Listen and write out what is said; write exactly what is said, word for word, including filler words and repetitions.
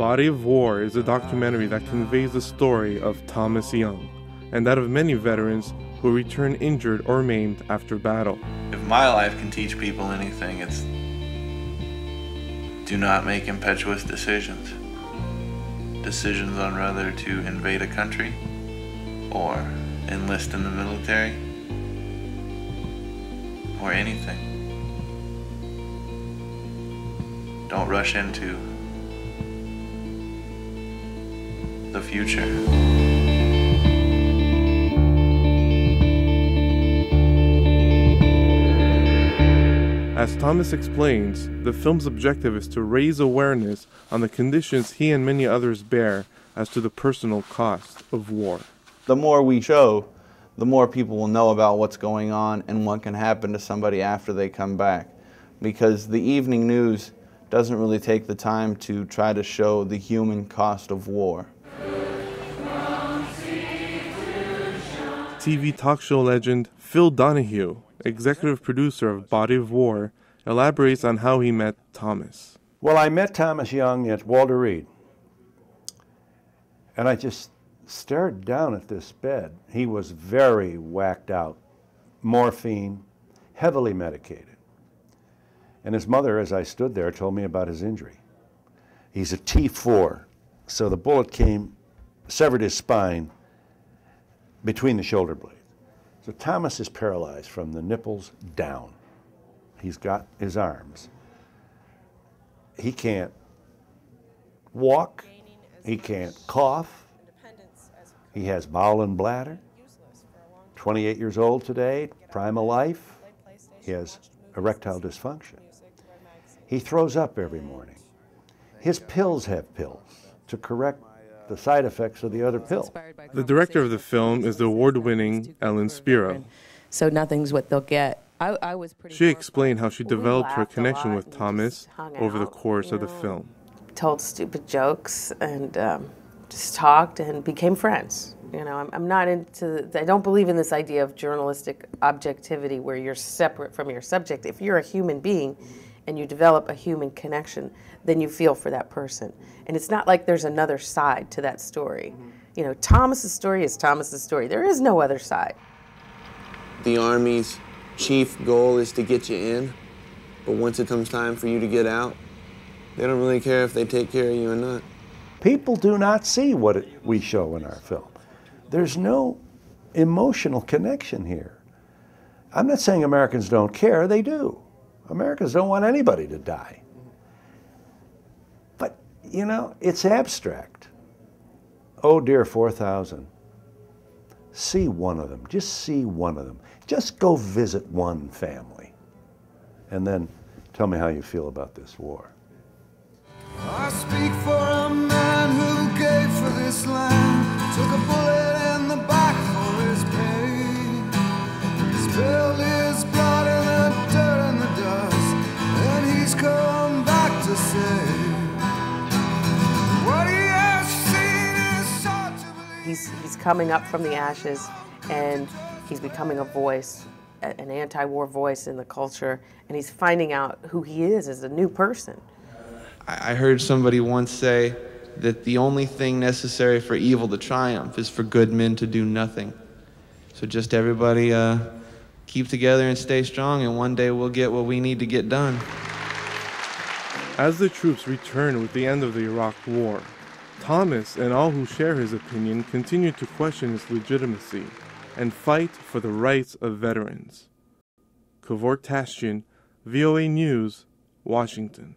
Body of War is a documentary that conveys the story of Tomas Young and that of many veterans who return injured or maimed after battle. If my life can teach people anything, it's do not make impetuous decisions. Decisions on whether to invade a country or enlist in the military or anything. Don't rush into the future. As Tomas explains, the film's objective is to raise awareness on the conditions he and many others bear as to the personal cost of war. The more we show, the more people will know about what's going on and what can happen to somebody after they come back. Because the evening news doesn't really take the time to try to show the human cost of war. T V talk show legend Phil Donahue, executive producer of Body of War, elaborates on how he met Tomas. Well, I met Tomas Young at Walter Reed, and I just stared down at this bed. He was very whacked out, morphine, heavily medicated. And his mother, as I stood there, told me about his injury. He's a T four, so the bullet came, severed his spine between the shoulder blades. So Tomas is paralyzed from the nipples down. He's got his arms. He can't walk. He can't cough. He has bowel and bladder. twenty-eight years old today, prime of life. He has erectile dysfunction. He throws up every morning. His pills have pills to correct the side effects of the other pill. The director of the film is the award-winning Ellen Spiro. So nothing's what they'll get. I, I was pretty she explained how she developed her connection with Tomas over the course of the film. Told stupid jokes and um, just talked and became friends. You know, I'm, I'm not into, I don't believe in this idea of journalistic objectivity where you're separate from your subject. If you're a human being, and you develop a human connection, then you feel for that person. And it's not like there's another side to that story. You know, Tomas's story is Tomas's story. There is no other side. The Army's chief goal is to get you in, but once it comes time for you to get out, they don't really care if they take care of you or not. People do not see what it, we show in our film. There's no emotional connection here. I'm not saying Americans don't care, they do. Americans don't want anybody to die. But, you know, it's abstract. Oh dear, four thousand. See one of them. Just see one of them. Just go visit one family. And then tell me how you feel about this war. I speak for a man who gave for this land, took a bullet in the back for his pain. Spilled his blood in the come back to say what he has seen is sought to believe. He's, he's coming up from the ashes and he's becoming a voice, an anti-war voice in the culture, and he's finding out who he is as a new person. I heard somebody once say that the only thing necessary for evil to triumph is for good men to do nothing. So just everybody uh, keep together and stay strong, and one day we'll get what we need to get done. As the troops return with the end of the Iraq War, Tomas and all who share his opinion continue to question its legitimacy and fight for the rights of veterans. Kevork Tashdjian, V O A News, Washington.